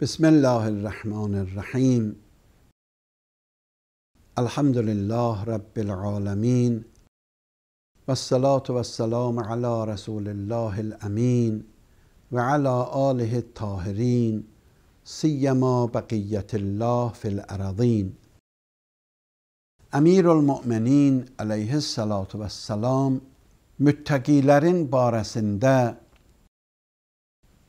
Bismillahirrahmanirrahim. Elhamdülillah Rabbil Alameen. Vessalatu vesselamu ala Rasulillahil Amin ve ala alihi tahirin. Siyyema baqiyetillah fil aradin. Amirul mu'minin aleyhissalatu vesselam müttakilerin barisinde,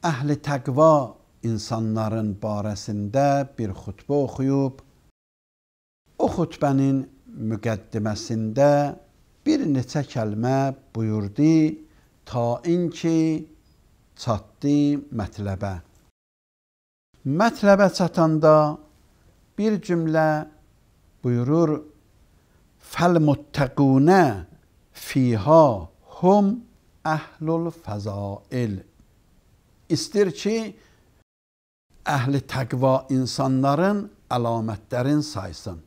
ehli takva insanların barəsində bir xutbə oxuyub, o xutbənin müqəddiməsində bir neçə kəlmə buyurdu, ta inki çatdı mətləbə. Mətləbə çatanda bir cümlə buyurur, Fəlmuttəqunə Fihahum əhlül fəzail. İstir ki, əhli təqva insanların əlamətlərin saysın.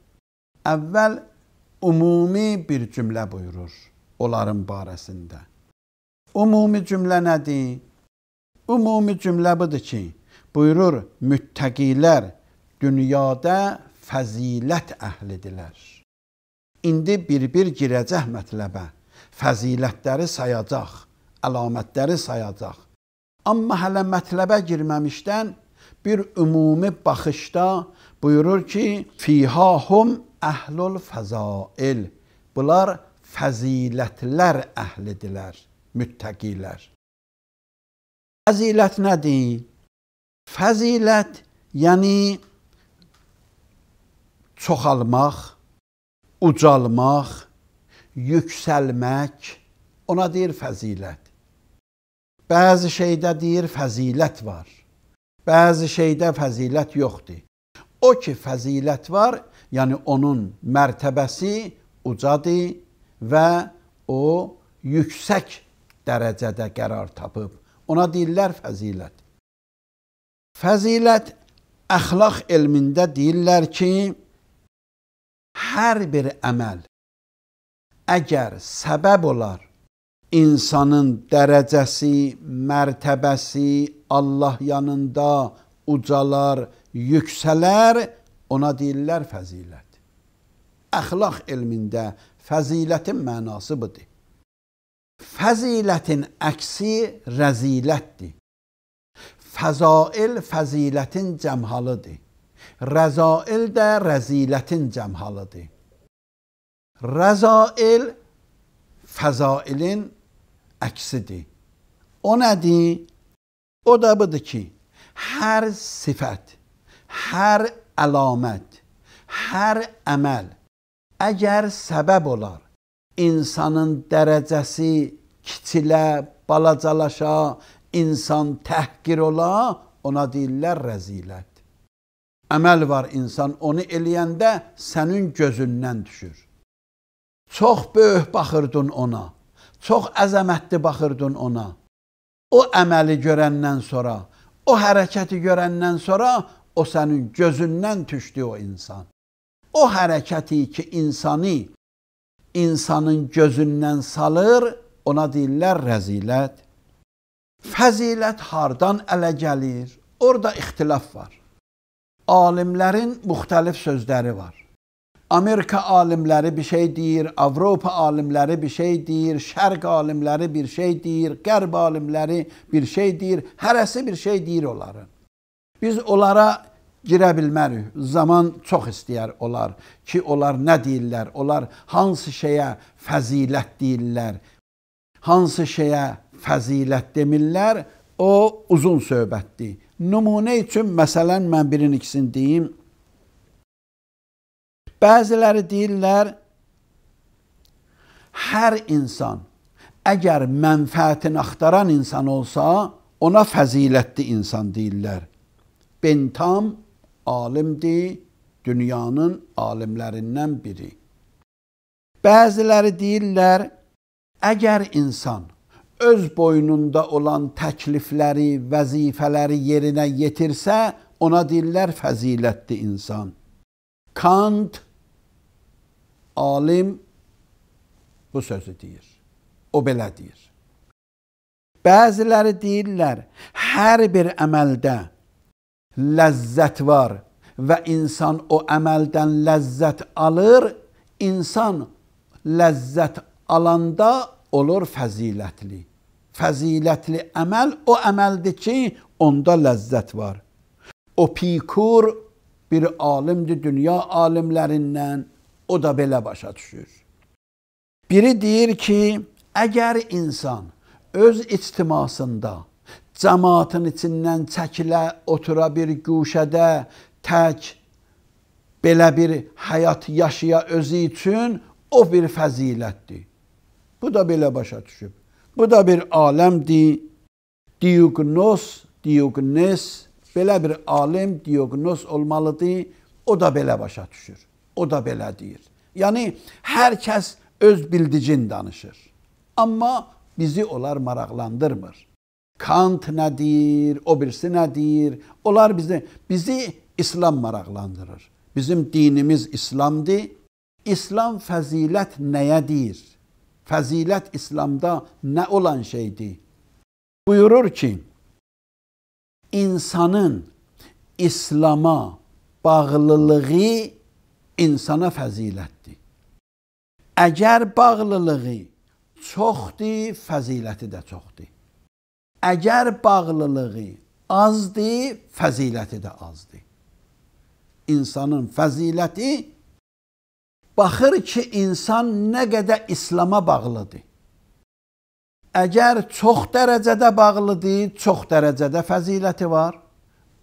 Əvvəl ümumi bir cümlə buyurur onların barəsində. Ümumi cümlə nədir? Ümumi cümlə budur ki, buyurur, müttəqilər dünyada fəzilət əhlidirlər. İndi bir-bir girəcək mətləbə, fəzilətləri sayacaq, əlamətləri sayacaq. Amma hələ mətləbə girməmişdən bir ümumi baxışda buyurur ki, Fihahum əhlül fəzail. Bunlar fəzilətlər əhlidirlər, müttəqilər. Fəzilət nədir? Fəzilət, yəni çoxalmaq, ucalmaq, yüksəlmək, ona deyir fəzilət. Bəzi şeydə deyir fəzilət var. Bəzi şeydə fəzilət yoxdur. O ki, fəzilət var, yəni onun mərtəbəsi ucadır və o yüksək dərəcədə qərar tapıb. Ona deyirlər fəzilət. Fəzilət əxlaq elmində deyirlər ki, hər bir əməl əgər səbəb olar, insanın dərəcəsi, mərtəbəsi Allah yanında ucalar, yüksələr, ona deyirlər fəzilət. Əxlaq elmində fəzilətin mənası budur. Fəzilətin əksi rəzilətdir. Fəzail fəzilətin cəmhalıdır. Rəzail də rəzilətin cəmhalıdır. Rəzail fəzailin əksidir. O nədir? O da budur ki, hər sifət, hər əlamət, hər əməl əgər səbəb olar, insanın dərəcəsi kiçilə, balacalaşa, insan təhqir ola, ona deyirlər rəzilət. Əməl var insan, onu eləyəndə sənin gözündən düşür. Çox böyük baxırdın ona, çox əzəmətli baxırdın ona. O əməli görəndən sonra, o hərəkəti görəndən sonra, o sənin gözündən düşdü o insan. O hərəkəti ki, insanın gözündən salır, ona deyirlər rəzilət. Fəzilət hardan ələ gəlir? Orada ixtilaf var. Alimlərin müxtəlif sözləri var. Amerika alimləri bir şey deyir, Avropa alimləri bir şey deyir, Şərq alimləri bir şey deyir, Qərb alimləri bir şey deyir, hərəsi bir şey deyir onların. Biz onlara girə bilmərik, zaman çox istəyər olar ki, onlar nə deyirlər, onlar hansı şeyə fəzilət deyirlər, hansı şeyə fəzilət demirlər, o uzun söhbətdir. Nümunə üçün, məsələn, mən birin ikisini deyim. Bəziləri deyirlər, hər insan, əgər mənfəətini axtaran insan olsa, ona fəzilətli insan deyirlər. Bentham alimdir, dünyanın alimlerinden biri. Bəziləri deyirlər, əgər insan öz boynunda olan təklifləri, vəzifələri yerinə yetirsə, ona deyirlər fəzilətli insan. Kant, alim bu sözü deyir. O belə deyir. Bəziləri deyirlər, hər bir əməldə ləzzət var və insan o əməldən ləzzət alır, insan ləzzət alanda olur fəzilətli. Fəzilətli əməl o əməldir ki, onda ləzzət var. Epikur bir alimdir, dünya alimlərindən, o da belə başa düşür. Biri deyir ki, əgər insan öz ictimasında, cəmaatın içindən çəkilə, otura bir güşədə, tək, belə bir həyat yaşaya özü üçün, o bir fəzilətdir. Bu da belə başa düşüb. Bu da bir aləmdir. Diognoz, belə bir alim Diognoz olmalıdır. O da belə başa düşür. O da belə deyir. Yəni, hər kəs öz bildicin danışır. Amma bizi onlar maraqlandırmır. Kant nə deyir, o birisi nə deyir? Onlar bizi İslam maraqlandırır. Bizim dinimiz İslamdır. İslam fəzilət nəyə deyir? Fəzilət İslamda nə olan şeydir? Buyurur ki, insanın İslama bağlılığı insana fəzilətdir. Əgər bağlılığı çoxdur, fəziləti də çoxdur. Əgər bağlılığı azdır, fəziləti də azdır. İnsanın fəziləti baxır ki, insan nə qədər İslama bağlıdır. Əgər çox dərəcədə bağlıdır, çox dərəcədə fəziləti var.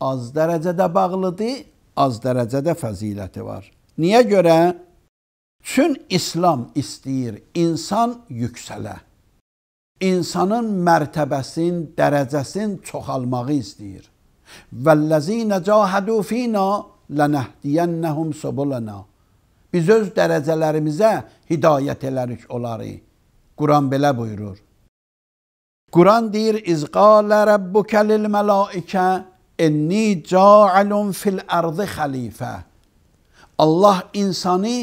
Az dərəcədə bağlıdır, az dərəcədə fəziləti var. Niyə görə? Çün İslam istəyir, insan yüksələ. İnsanın mərtəbəsin, dərəcəsin çoxalmağı istəyir. وَالَّذِينَ جَاهَدُوا فِينَا لَنَهْدِيَنَّهُمْ سَبُلَنَا. Biz öz dərəcələrimizə hidayət elərik onları. Quran belə buyurur. Quran deyir, İzqalə Rəbbükə lil mələikə, ənni ca'ilun fil ərzı xəlifə. Allah insanı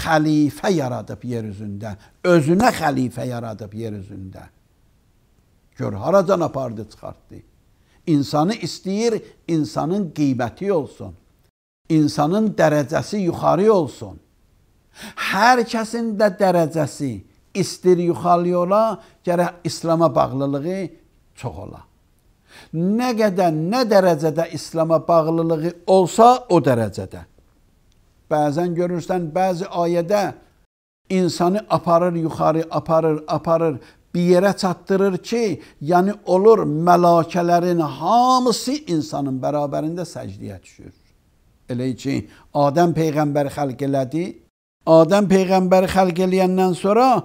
xəlifə yaradıb yeryüzündə. Özünə xəlifə yaradıb yeryüzündə. Gör, haradan apardı, çıxartdı. İnsanı istəyir, insanın qiyməti olsun. İnsanın dərəcəsi yuxarı olsun. Hər kəsin də dərəcəsi istir yuxarı ola, gərək İslama bağlılığı çox ola. Nə qədər, nə dərəcədə İslama bağlılığı olsa, o dərəcədə. Bəzən görürsən, bəzi ayədə insanı aparır yuxarı, aparır, bir yerə çatdırır ki, yəni olur mələkələrin hamısı insanın bərabərində səcdiyə düşür. Elə ki, Adəm peyğəmbər xəlq elədi. Adəm peyğəmbər xəlq eləyəndən sonra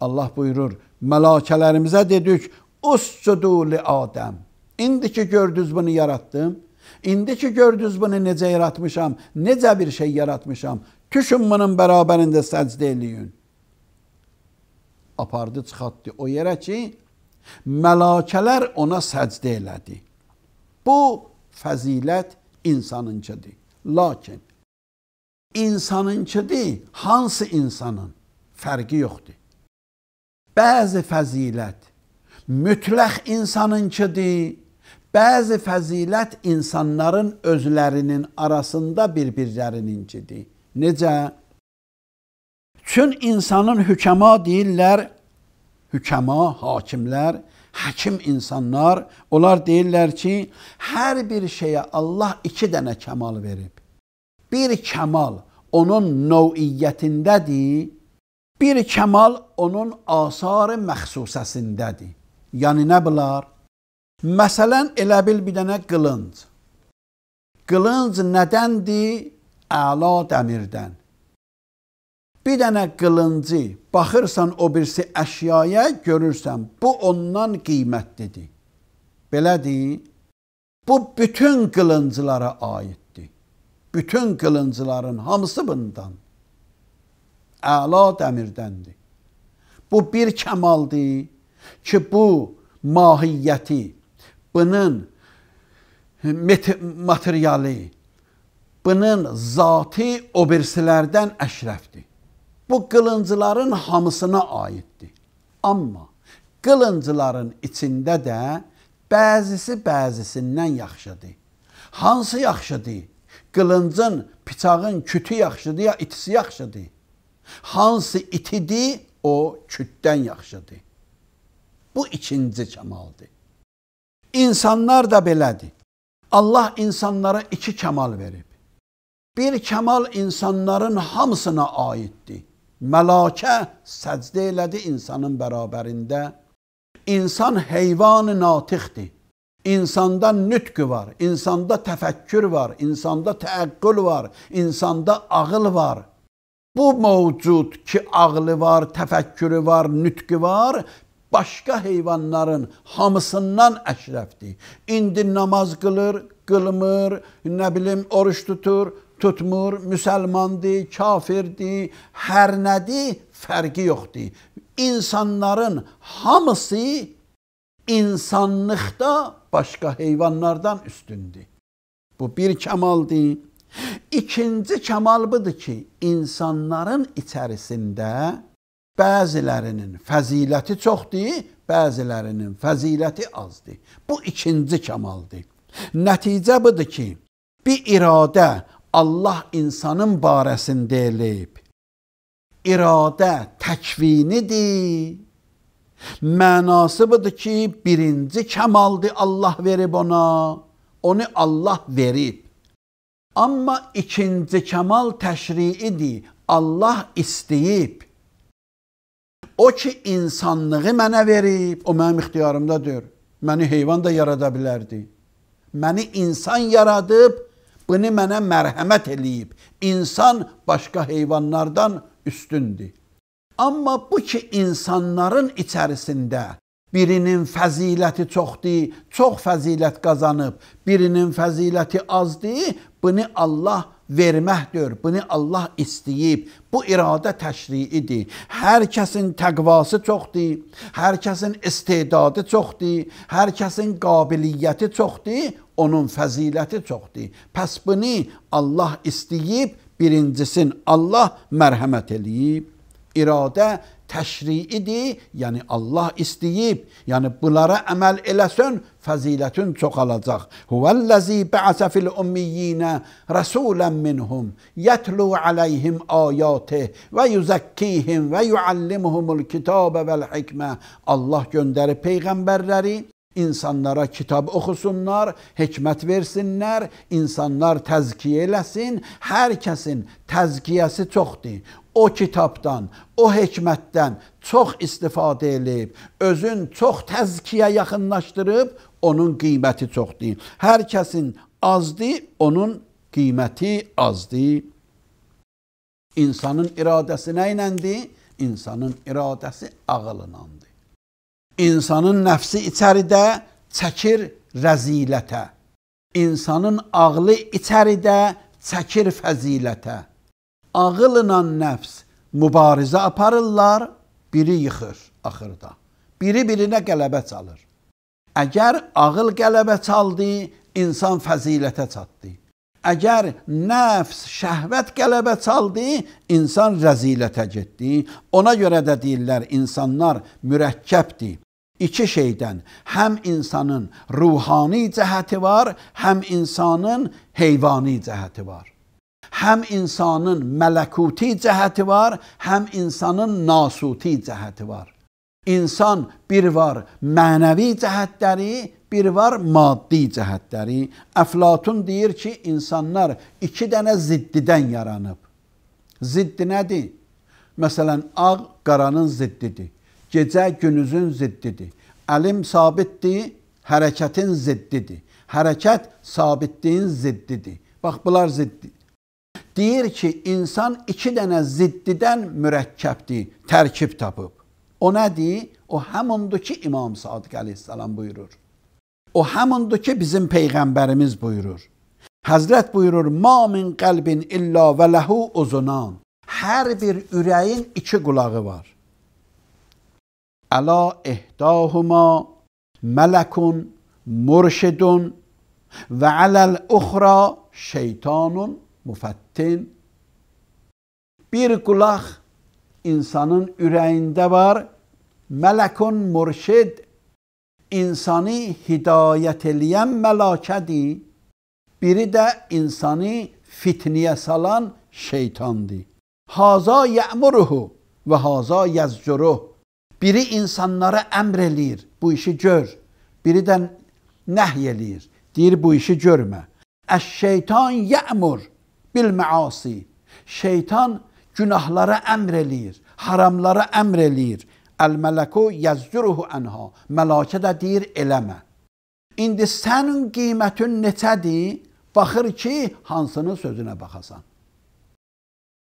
Allah buyurur, mələkələrimizə dedik, "Üssudu li Adəm." İndi ki gördünüz bunu yaratdım. İndi ki gördünüz bunu necə yaratmışam, necə bir şey yaratmışam. Düşün bunun bərabərində səcdə eləyin. Apardı, çıxatdı o yerə ki, mələkələr ona səcdə elədi. Bu fəzilət insanınkıdır. Lakin insanınkıdır, hansı insanın fərqi yoxdur. Bəzi fəzilət mütləq insanınkıdır. Bəzi fəzilət insanların özlərinin arasında bir-birlərinincidir. Necə? Çün insanın hükəma deyirlər, hükəma, hakimlər, həkim insanlar, onlar deyirlər ki, hər bir şeyə Allah 2 dənə kəmal verib. Bir kəmal onun növ'iyyətindədir, bir kəmal onun asarı məxsusəsindədir. Yəni nə bilər? Məsələn, elə bil bir dənə qılınc. Qılınc nədəndir? Əla dəmirdən. Bir dənə qılıncı, baxırsan o birisi əşyaya, görürsən, bu ondan qiymətlidir. Belədir, Bu bütün kılıncılara aittir. Bütün kılıncıların hamısı bundan. Əla dəmirdəndir. Bu bir kəmaldir ki, bu mahiyyəti, bunun materiali, bunun zati obirsilərdən əşrəfdir. Bu qılıncıların hamısına aiddir. Amma qılıncıların içində də bəzisi bəzisindən yaxşıdır. Hansı yaxşıdır? Qılıncın, bıçağın kütü yaxşıdır ya itisi yaxşıdır? Hansı itidir? O kütdən yaxşıdır. Bu ikinci kəmaldır. İnsanlar da belədir. Allah insanlara iki kəmal verib. Bir kəmal insanların hamısına aiddir. Mələkə səcdə elədi insanın bərabərində. İnsan heyvan-ı natixdir. İnsanda nütqü var, insanda təfəkkür var, insanda təəqqül var, insanda ağıl var. Bu mövcud ki, ağlı var, təfəkkürü var, nütqü var, başqa heyvanların hamısından əşrəfdir. İndi namaz qılır, qılmır, nə bilim, oruç tutur, tutmur, müsəlmandır, kafirdir, hər nədir, fərqi yoxdur. İnsanların hamısı insanlıqda başqa heyvanlardan üstündür. Bu bir kəmaldir. İkinci kəmal budur ki, insanların içərisində bəzilərinin fəziləti çoxdur, bəzilərinin fəziləti azdır. Bu ikinci kəmaldir. Nəticə budur ki, bir iradə Allah insanın barəsində eləyib. İradə təkvinidir. Mənası budur ki, birinci kəmaldır Allah verib ona. Onu Allah verib. Amma ikinci kəmal təşriidir. Allah istəyib. O ki, insanlığı mənə verib, o mənim ixtiyarımdadır. Məni heyvan da yarada bilərdi. Məni insan yaradıb, bunu mənə mərhəmət eləyib. İnsan başqa heyvanlardan üstündür. Amma bu ki, insanların içərisində birinin fəziləti çoxdur, çox fəzilət qazanıb, birinin fəziləti azdır, bunu Allah verməkdir, bunu Allah istəyib. Bu iradə təşriidir. Hər kəsin təqvası çoxdur, hər kəsin istedadı çoxdur, hər kəsin qabiliyyəti çoxdur, onun fəziləti çoxdur. Pəs bunu Allah istəyib, birincisin Allah mərhəmət eləyib. İradə təşriidir, yəni Allah istəyib, yəni bunlara əməl eləsən, fəzilətin çoxalacaq. Hüvellezî bi'ase fil-ümmiyyînâ resûlen minhum, yetlû aleyhim âyâtih və yüzəkkihim və yuallimuhumul kitâbe vəl-hikmə. Allah göndərib peyğəmbərləri, İnsanlara kitab oxusunlar, hikmət versinlər, insanlar təzkiyə eləsin. Hər kəsin təzkiyəsi çoxdur. O kitabdan, o hikmətdən çox istifadə edib, özün çox təzkiyə yaxınlaşdırıb, onun qiyməti çoxdur. Hər kəsin azdır, onun qiyməti azdır. İnsanın iradəsi nə iləndir? İnsanın iradəsi ağılınandır. İnsanın nəfsi içəridə çəkir rəzilətə. İnsanın ağlı içəridə çəkir fəzilətə. Ağılla nəfs mübarizə aparırlar, biri yıxır axırda. Biri birinə qələbə çalır. Əgər ağıl qələbə çaldı, insan fəzilətə çatdı. Əgər nəfs, şəhvət qələbə çaldı, insan rəzilətə getdi. Ona görə də deyirlər, insanlar mürəkkəbdir. İki şeydən, həm insanın ruhani cəhəti var, həm insanın heyvani cəhəti var. Həm insanın mələkuti cəhəti var, həm insanın nasuti cəhəti var. İnsan bir var mənəvi cəhətləri, bir var maddi cəhətləri. Aflatun deyir ki, insanlar iki dənə ziddidən yaranıb. Ziddi nədir? Məsələn, ağ qaranın ziddidir. Gecə günüzün ziddidir. Əlim sabitdir, hərəkətin ziddidir. Hərəkət sabitliyin ziddidir. Bax, bunlar ziddidir. Deyir ki, insan iki dənə ziddidən mürəkkəbdir, tərkib tapıb. O nədir? O həmundur ki, İmam Sadık Aleyhisselam buyurur. O həmundur ki, bizim Peyğəmbərimiz buyurur. Həzrət buyurur, Ma min qalbin illa və ləhu uzunan. Hər bir ürəyin iki qulağı var. Əla ehdahuma mələkun murşidun və ələl-uxra şeytanun müfəttin. Bir qulaq insanın ürəyində var. Mələkun mürşid, insanı hidayət eləyən mələkədir. Biri də insanı fitniyə salan şeytandır. Haza yəmuruhu və haza yəzcuruh. Biri insanlara əmr eləyir, bu işi gör. Biri də nəhy eləyir, deyir bu işi görmə. Əş şeytan ya'mur bil məasi. Şeytan günahlara əmr eləyir, haramlara əmr eləyir. Əl mələkə yəzruhu anhə. Mələkə də deyir eləmə. İndi sənin qiymətin neçədir? Baxır ki, hansının sözünə baxasan.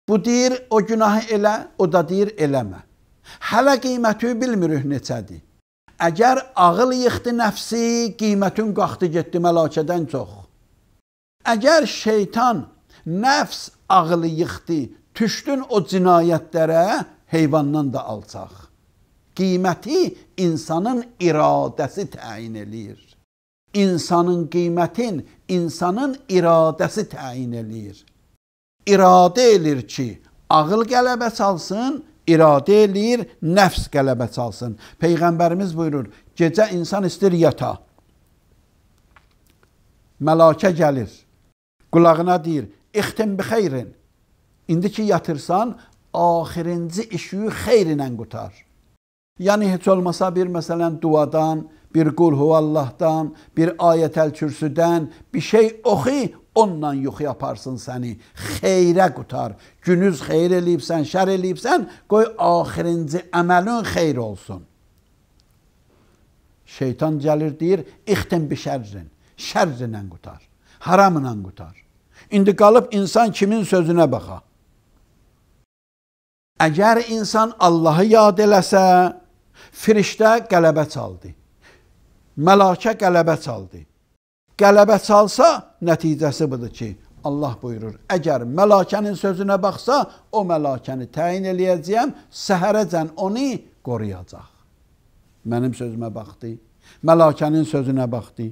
Bu deyir o günahı elə, o da deyir eləmə. Hələ qiyməti bilmirik neçədir. Əgər ağıl yıxdı nəfsi, qiymətin qalxdı getdi mələkədən çox. Əgər şeytan nəfs ağılı yıxdı, tüşdün o cinayətlərə, heyvandan da alçaq. Qiyməti insanın iradəsi təyin eləyir. İnsanın qiymətin insanın iradəsi təyin eləyir. İradə eləyir ki, ağıl qələbə çalsın, iradə eləyir, nəfs qələbə çalsın. Peyğəmbərimiz buyurur, gecə insan istir yata. Mələkə gəlir, qulağına deyir, İxtim bi xeyrin. İndi ki yatırsan, axirinci işi xeyrinlə qutar. Yəni, heç olmasa bir məsələn duadan, bir qulhu Allahdan, bir ayətəl kürsüdən, bir şey oxi, onunla yuxu yaparsın səni. Xeyrə qutar. Günüz xeyr eləyibsən, şər eləyibsən, qoy axirinci əməlin xeyr olsun. Şeytan gəlir, deyir, İxtim bi şərrin. Şərrinlə qutar, haramla qutar. İndi qalıb insan kimin sözünə baxa? Əgər insan Allahı yad eləsə, firiştə qələbə çaldı, mələkə qələbə çaldı. Qələbə çalsa, nəticəsi budur ki, Allah buyurur, əgər mələkənin sözünə baxsa, o mələkəni təyin eləyəcəyəm, səhərəcən onu qoruyacaq. Mənim sözümə baxdı, mələkənin sözünə baxdı.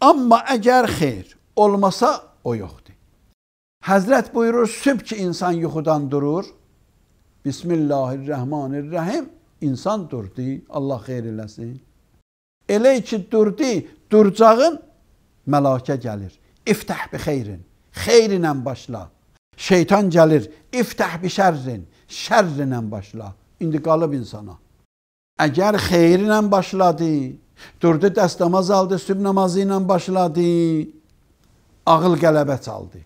Amma əgər xeyr olmasa, o yoxdur. Həzrət buyurur, sübh ki insan yuxudan durur. Bismillahirrahmanirrahim. İnsan durdu, Allah xeyr eləsin. Elə ki durdu, durcağın mələkə gəlir. İftəh bi xeyrin. Xeyrinlə başla. Şeytan gəlir. İftəh bi şərrin. Şərrinlə başla. İndi qalıb insana. Əgər xeyrinlə başladı, durdu dəstəmaz aldı, sübh namazı ilə başladı. Ağıl qələbə çaldı,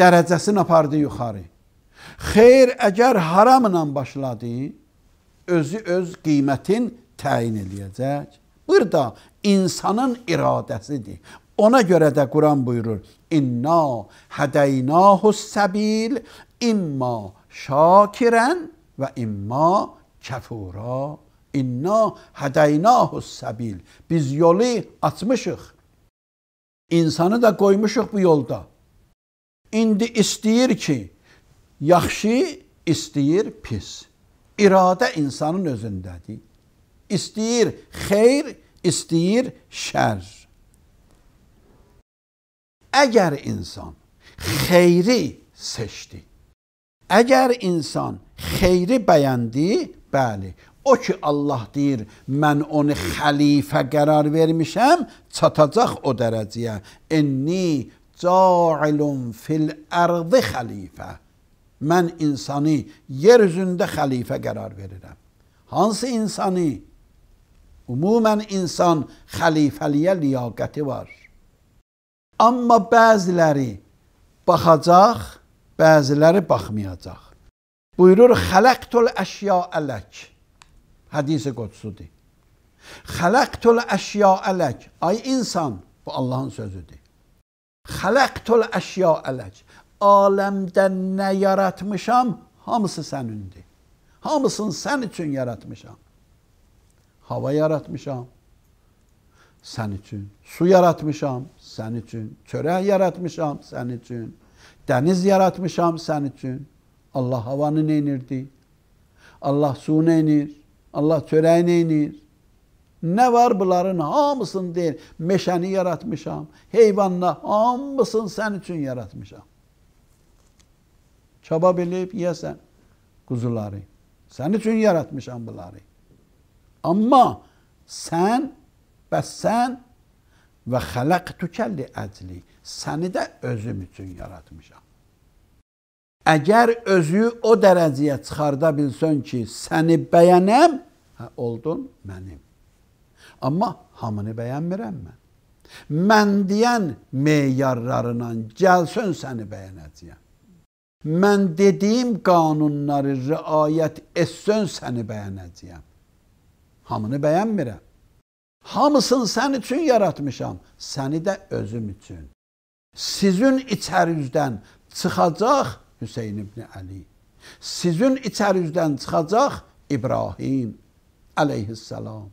dərəcəsini apardı yuxarı. Xeyr əgər haramla başladı, özü öz qiymətin təyin eləyəcək. Burada insanın iradəsidir. Ona görə də Quran buyurur, İnna hidaynahus sabil, imma şakirən və imma kəfura. İnna hidaynahus sabil. Biz yolu açmışıq. İnsanı da koymuşuq bu yolda. İndi istəyir ki, yaxşı istəyir pis. İradə insanın özündədir. İstəyir xeyr, istəyir şər. Əgər insan xeyri seçdi, əgər insan xeyri bəyəndi, bəli, o ki Allah deyir, mən onu xəlifə qərar vermişəm, çatacaq o dərəcəyə. Ənni ca'ilun fil ərzı xəlifə. Mən insanı yer üzündə xəlifə qərar verirəm. Hansı insanı? Ümumən insan xəlifəliyə liyaqəti var. Amma bəziləri baxacaq, bəziləri baxmayacaq. Buyurur, Xalaktul eşya alak. Hədisi qodsudur. Xalaktul eşya alak. Ay insan, bu Allahın sözüdür. Xalaktul eşya alak. Aləmdə nə yaratmışam, hamısı sənindir. Hamısını sən üçün yaratmışam. Hava yaratmışam. sen için. Su yaratmışam sen için. Çörek yaratmışam sen için. Deniz yaratmışam sen için. Allah havanı neynirdi? Allah su neynir? Allah çöreği neynir? Ne var bunların hamısını değil. Meşeni yaratmışam. Heyvanla hamısını sen için yaratmışam. Çaba bilip yesen kuzuları. Sen için yaratmışam bunları. Ama sen ve sen ve xalaqtuke li əcli. Seni de özüm için yaratmışam. Eğer özü o dereceye çıxarda bilsen ki seni beğenem, oldun benim. Ama hamını beğenmirəm mən. Mən deyən meyarlarla gəlsin seni beğenəcəyəm. Mən dediğim kanunları riayet etsin seni beğenəcəyəm. Hamını beğenmirəm. Hamısını sen için yaratmışam. Seni de özüm için. Sizin içərinizdən çıxacaq Hüseyin İbni Ali. Sizin içərinizdən çıxacaq İbrahim Aleyhisselam.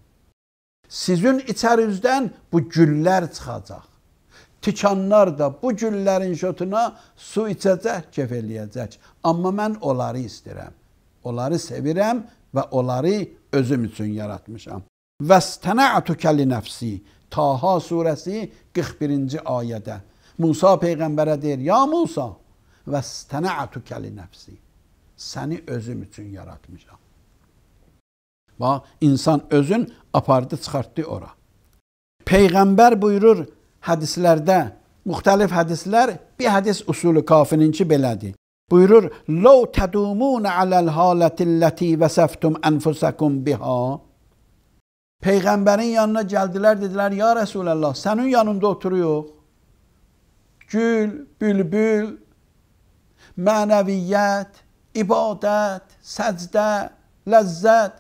Sizin içərinizdən bu güllər çıxacaq. Tikanlar da bu güllərin şotuna su içəcək, kef eləyəcək. Amma mən onları istəyirəm. Onları sevirəm və onları özüm üçün yaratmışam. وَاسْتَنَعَتُكَ لِنَفْسِي Taha Suresi 41. ayədə. Musa peyğəmbərə deyir, ya Musa, وَاسْتَنَعَتُكَ لِنَفْسِي Səni özüm üçün yaratmışam. Bax, insan özün apardı, çıxartdı ora. Peyğəmbər buyurur hədislərdə, müxtəlif hədislər, bir hədis usulü kafininki belədir. Buyurur, لَو تَدُومونَ عَلَى الْحَالَةِ اللَّتِي وَسَفْتُمْ أَنْفُسَكُمْ بِهَا Peyğəmbərin yanına gəldilər, dedilər, ya Rəsulullah, sənin yanında oturuyor. Gül, bülbül, mənəviyyət, ibadət, səcdə, ləzzət.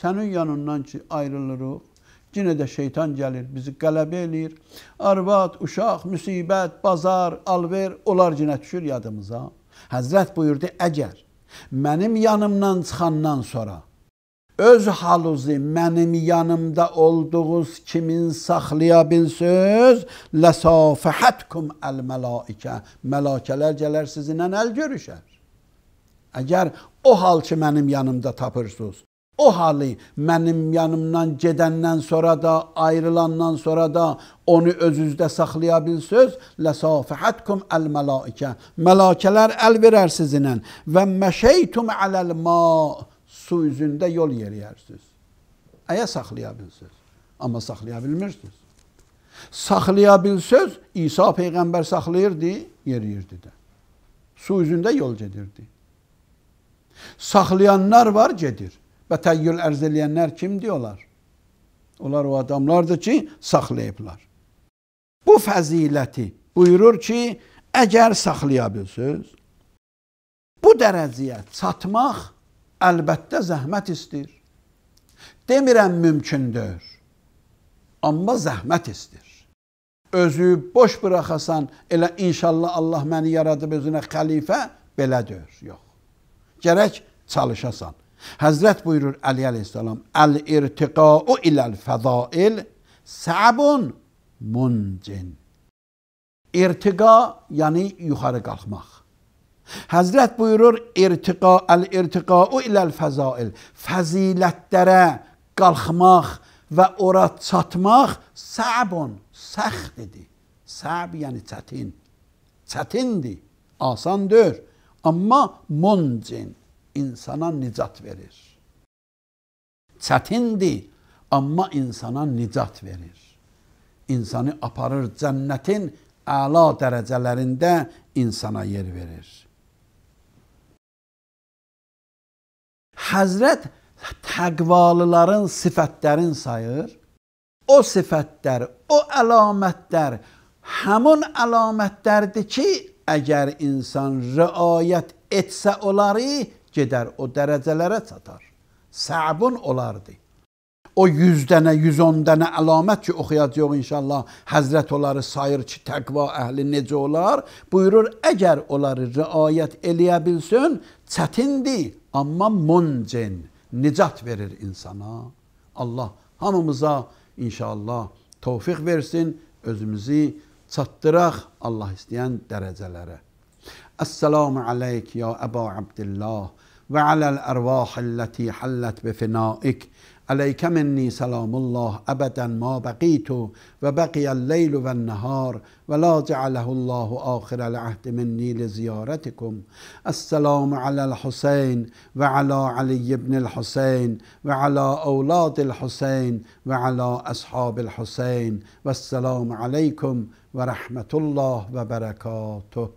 Sənin yanından ki, ayrılırıq. Yenə də şeytan gəlir, bizi qələbə eləyir. Arvad, uşaq, müsibət, bazar, alver, onlar yenə düşür yadımıza. Həzrət buyurdu, əgər mənim yanımdan çıxandan sonra öz haluzi mənim yanımda olduğunuz kimin saxlaya bilsiniz? Ləsafihatkum əl-melaike. Mələkələr gələr sizinlə əl görüşər. Əgər o hal ki mənim yanımda tapırsınız, o halı mənim yanımdan gedəndən sonra da, ayrılandan sonra da onu özünüzdə saxlaya bilsiniz? Ləsafihatkum əl-melaike. Mələkələr əl verər sizinlə. Və məşeytum əl-mâ. Su üzündə yol yeriyərsiniz. Əyə saxlaya bilsiniz. Amma saxlaya bilmirsiniz. Saxlaya bilsiniz, İsa peyğəmbər saxlayırdı, yeriyirdi də. Su üzündə yol gedirdi. Saxlayanlar var, gedir. Və təyyül ərz eləyənlər kim diyorlar? Onlar o adamlardır ki, saxlayıblar. Bu fəziləti buyurur ki, əgər saxlaya bilsiniz, bu dərəcəyə çatmaq əlbəttə zəhmət istəyir. Demirəm mümkündür, amma zəhmət istəyir. Özü boş bıraxasan, elə inşallah Allah məni yaradıb özünə xəlifə, belədir, yox. Gərək çalışasan. Həzrət buyurur Əli Aleyhisselam, Əl-irtiqau iləl-fədail səbun muncin. İrtiqa, yəni yuxarı qalxmaq. Həzrət buyurur, el-irtiqau iləl-fəzail. Fəzilətlərə qalxmaq və ora çatmaq səbun, səxt idi. Səb, yəni çətin. Çətindir, asandır. Amma muncin, insana nicat verir. Çətindir, amma insana nicat verir. İnsanı aparır cənnətin əla dərəcələrində insana yer verir. Həzrət təqvalıların sifətlərini sayır. O sifətlər, o əlamətlər həmin əlamətlərdir ki, əgər insan riayət etsə onları, gedər o dərəcələrə çatar. Səbun olardı. O 100 dənə, 110 dənə əlamət ki, oxuyacaq inşallah, Həzrət onları sayır ki, təqva əhli necə olar? Buyurur, əgər onları riayət eləyə bilsin, çətindir. Amma muncin, nicat verir insana. Allah hamımıza inşallah tevfik versin, özümüzü çatdıraq Allah istəyən dərəcələrə. Əsselamu aleyk ya əbə abdillah və aləl ərvah illəti həllət bifinaik. Aleykə minni salamullah əbədən ma bəqitu və bəqiyəl leylu və nəhar və la cealəhullahu axirəl əhdi minni li ziyarətikum. Əsselamu aləl Hüseyin və alə Ali ibnil Hüseyin və alə avladil Hüseyin və alə əshabil Hüseyin və əsselamu aleykum və rəhmətullah və bərəkatuh.